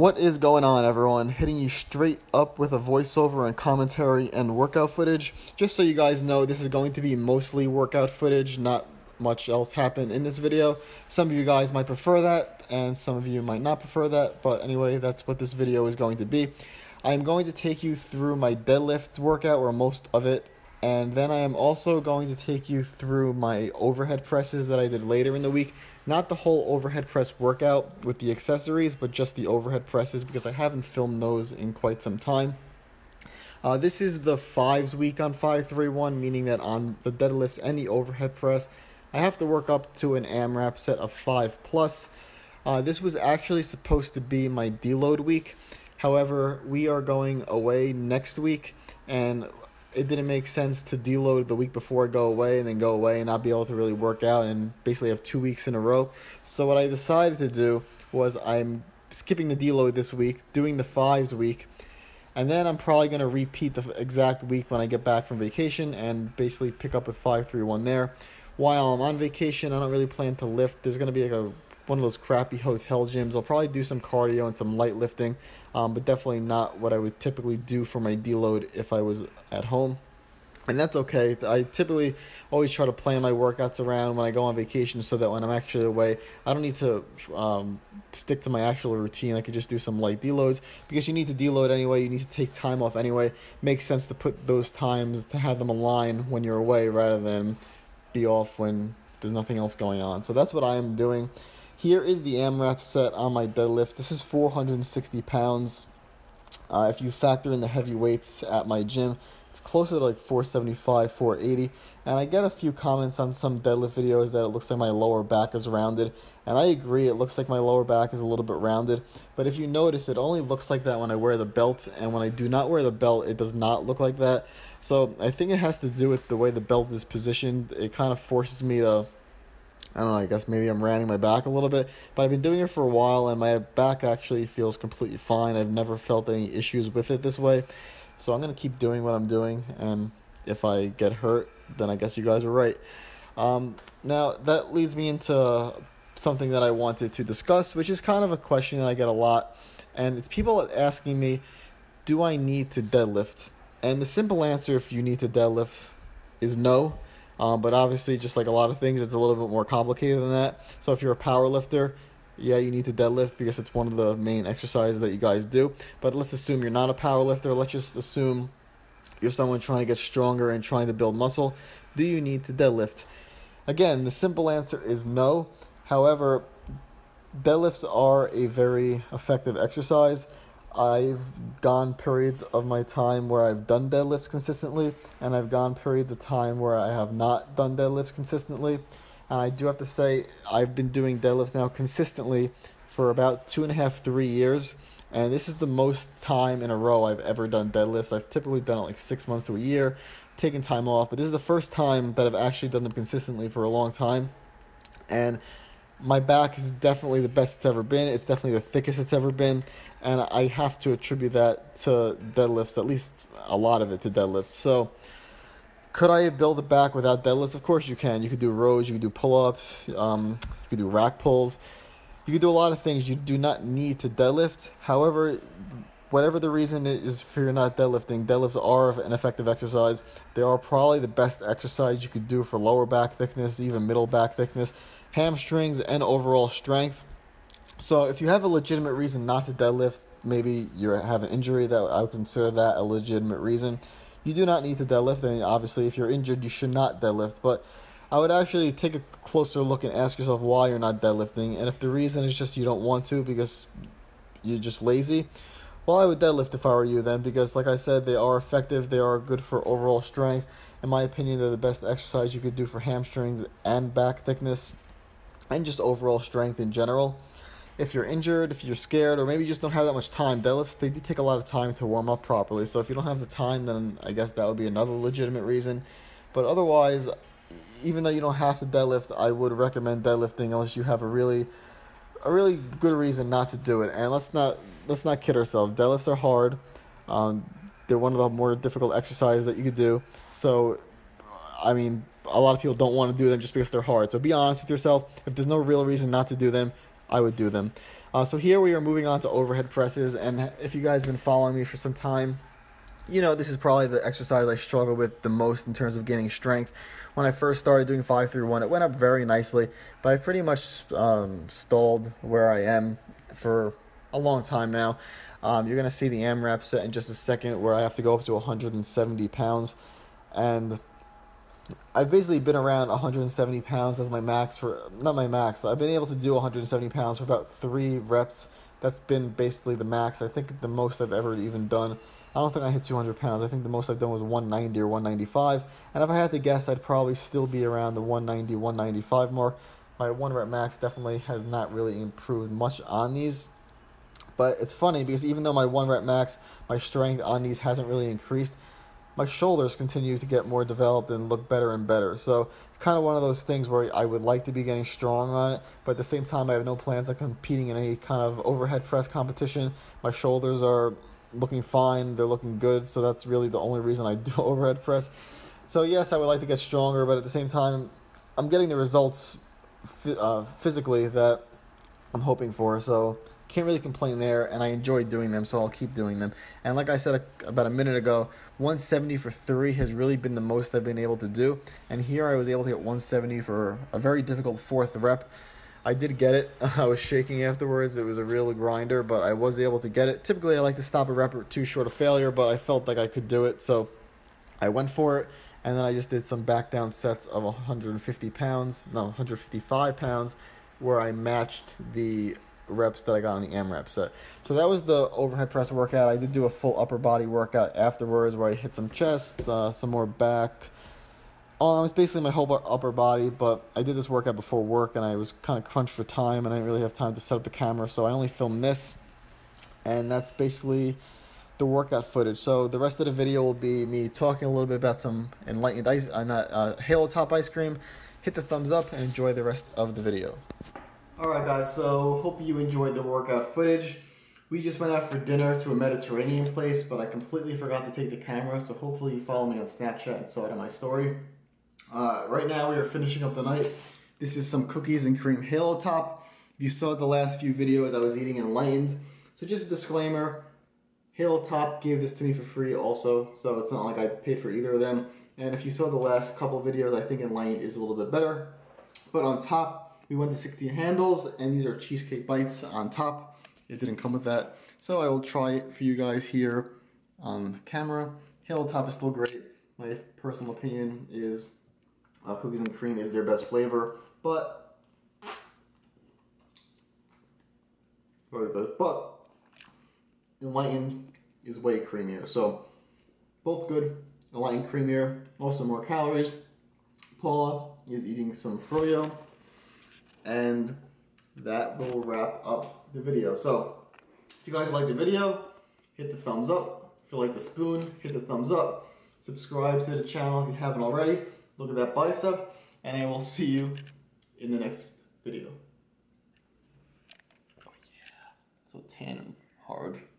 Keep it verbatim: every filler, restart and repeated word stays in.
What is going on, everyone? Hitting you straight up with a voiceover and commentary and workout footage. Just so you guys know, this is going to be mostly workout footage, not much else happened in this video. Some of you guys might prefer that, and some of you might not prefer that, but anyway, that's what this video is going to be. I'm going to take you through my deadlift workout, or most of it, and then I am also going to take you through my overhead presses that I did later in the week. Not the whole overhead press workout with the accessories, but just the overhead presses, because I haven't filmed those in quite some time. Uh, this is the fives week on five three one, meaning that on the deadlifts and the overhead press, I have to work up to an AMRAP set of five plus. Uh, this was actually supposed to be my deload week. However, we are going away next week, and it didn't make sense to deload the week before I go away and then go away and not be able to really work out and basically have two weeks in a row. So what I decided to do was I'm skipping the deload this week, doing the fives week, and then I'm probably going to repeat the exact week when I get back from vacation and basically pick up with five three one there. While I'm on vacation, I don't really plan to lift. There's going to be like a one of those crappy hotel gyms. I'll probably do some cardio and some light lifting, um, but definitely not what I would typically do for my deload if I was at home. And that's okay. I typically always try to plan my workouts around when I go on vacation, so that when I'm actually away, I don't need to um, stick to my actual routine. I can just do some light deloads, because you need to deload anyway. You need to take time off anyway. Makes sense to put those times, to have them align when you're away rather than be off when there's nothing else going on. So that's what I am doing. Here is the AMRAP set on my deadlift. This is four hundred sixty pounds. Uh, if you factor in the heavy weights at my gym, it's closer to like four seventy-five, four eighty. And I get a few comments on some deadlift videos that it looks like my lower back is rounded. And I agree, it looks like my lower back is a little bit rounded. But if you notice, it only looks like that when I wear the belt. And when I do not wear the belt, it does not look like that. So I think it has to do with the way the belt is positioned. It kind of forces me to, I don't know, I guess maybe I'm rounding my back a little bit, but I've been doing it for a while, and my back actually feels completely fine. I've never felt any issues with it this way, so I'm going to keep doing what I'm doing, and if I get hurt, then I guess you guys were right. Um, now, that leads me into something that I wanted to discuss, which is kind of a question that I get a lot, and it's people asking me, do I need to deadlift? And the simple answer, if you need to deadlift, is no. Um, but obviously, just like a lot of things, it's a little bit more complicated than that. So if you're a power lifter, yeah, you need to deadlift because it's one of the main exercises that you guys do. But let's assume you're not a power lifter. Let's just assume you're someone trying to get stronger and trying to build muscle. Do you need to deadlift? Again, the simple answer is no. However, deadlifts are a very effective exercise. I've gone periods of my time where I've done deadlifts consistently, and I've gone periods of time where I have not done deadlifts consistently. And I do have to say, I've been doing deadlifts now consistently for about two and a half, three years. And this is the most time in a row I've ever done deadlifts. I've typically done it like six months to a year, taking time off. But this is the first time that I've actually done them consistently for a long time. And my back is definitely the best it's ever been. It's definitely the thickest it's ever been. And I have to attribute that to deadlifts, at least a lot of it to deadlifts. So could I build a back without deadlifts? Of course you can. You could do rows. You could do pull-ups. Um, you could do rack pulls. You could do a lot of things. You do not need to deadlift. However, whatever the reason is for you're not deadlifting, deadlifts are an effective exercise. They are probably the best exercise you could do for lower back thickness, even middle back thickness, hamstrings, and overall strength. So if you have a legitimate reason not to deadlift, maybe you have an injury, that I would consider that a legitimate reason. You do not need to deadlift, and obviously if you're injured, you should not deadlift. But I would actually take a closer look and ask yourself why you're not deadlifting. And if the reason is just you don't want to because you're just lazy, well, I would deadlift if I were you then, because like I said, they are effective. They are good for overall strength. In my opinion, they're the best exercise you could do for hamstrings and back thickness and just overall strength in general. If you're injured, if you're scared, or maybe you just don't have that much time, deadlifts, they do take a lot of time to warm up properly. So if you don't have the time, then I guess that would be another legitimate reason. But otherwise, even though you don't have to deadlift, I would recommend deadlifting unless you have a really a really good reason not to do it. And let's not let's not kid ourselves. Deadlifts are hard. Um, they're one of the more difficult exercises that you could do. So, I mean, a lot of people don't want to do them just because they're hard. So be honest with yourself. If there's no real reason not to do them, I would do them. Uh, so here we are moving on to overhead presses, and if you guys have been following me for some time, you know this is probably the exercise I struggle with the most in terms of gaining strength. When I first started doing five three one, it went up very nicely, but I pretty much um, stalled where I am for a long time now. Um, you're going to see the AMRAP set in just a second where I have to go up to one hundred seventy pounds, and I've basically been around one hundred seventy pounds as my max for, not my max, I've been able to do one hundred seventy pounds for about three reps. That's been basically the max. I think the most I've ever even done, I don't think I hit two hundred pounds, I think the most I've done was one ninety or one ninety-five, and if I had to guess, I'd probably still be around the one ninety, one ninety-five mark. My one rep max definitely has not really improved much on these. But it's funny because even though my one rep max, my strength on these hasn't really increased, my shoulders continue to get more developed and look better and better. So it's kind of one of those things where I would like to be getting strong on it, but at the same time I have no plans on competing in any kind of overhead press competition. My shoulders are looking fine, they're looking good, so that's really the only reason I do overhead press. So yes, I would like to get stronger, but at the same time I'm getting the results uh, physically that I'm hoping for, so can't really complain there, and I enjoy doing them, so I'll keep doing them. And like I said a, about a minute ago, one seventy for three has really been the most I've been able to do, and here I was able to get one seventy for a very difficult fourth rep. I did get it. I was shaking afterwards. It was a real grinder, but I was able to get it. Typically, I like to stop a rep or two short of failure, but I felt like I could do it, so I went for it, and then I just did some back down sets of one hundred fifty pounds, no, one hundred fifty-five pounds, where I matched the reps that I got on the AMRAP set. So that was the overhead press workout. I did do a full upper body workout afterwards where I hit some chest, uh, some more back, arms, basically my whole upper body, but I did this workout before work and I was kind of crunched for time and I didn't really have time to set up the camera, so I only filmed this, and that's basically the workout footage. So the rest of the video will be me talking a little bit about some Enlightened ice, uh, not, uh, Halo Top ice cream. Hit the thumbs up and enjoy the rest of the video. Alright guys, so hope you enjoyed the workout footage. We just went out for dinner to a Mediterranean place, but I completely forgot to take the camera, so hopefully you follow me on Snapchat and saw it in my story. Uh, right now we are finishing up the night. This is some cookies and cream Halo Top. If you saw the last few videos, I was eating Enlightened. So just a disclaimer, Halo Top gave this to me for free also, so it's not like I paid for either of them. And if you saw the last couple videos, I think Enlightened is a little bit better. But on top, we went to sixty handles, and these are cheesecake bites on top. It didn't come with that, so I will try it for you guys here on camera. Halo Top is still great. My personal opinion is uh, cookies and cream is their best flavor, but very good. But Enlightened is way creamier, so both good. Enlightened creamier, also more calories. Paula is eating some froyo. And that will wrap up the video. So if you guys like the video, hit the thumbs up. If you like the spoon, hit the thumbs up. Subscribe to the channel if you haven't already. Look at that bicep, and I will see you in the next video. Oh yeah, so tan and hard.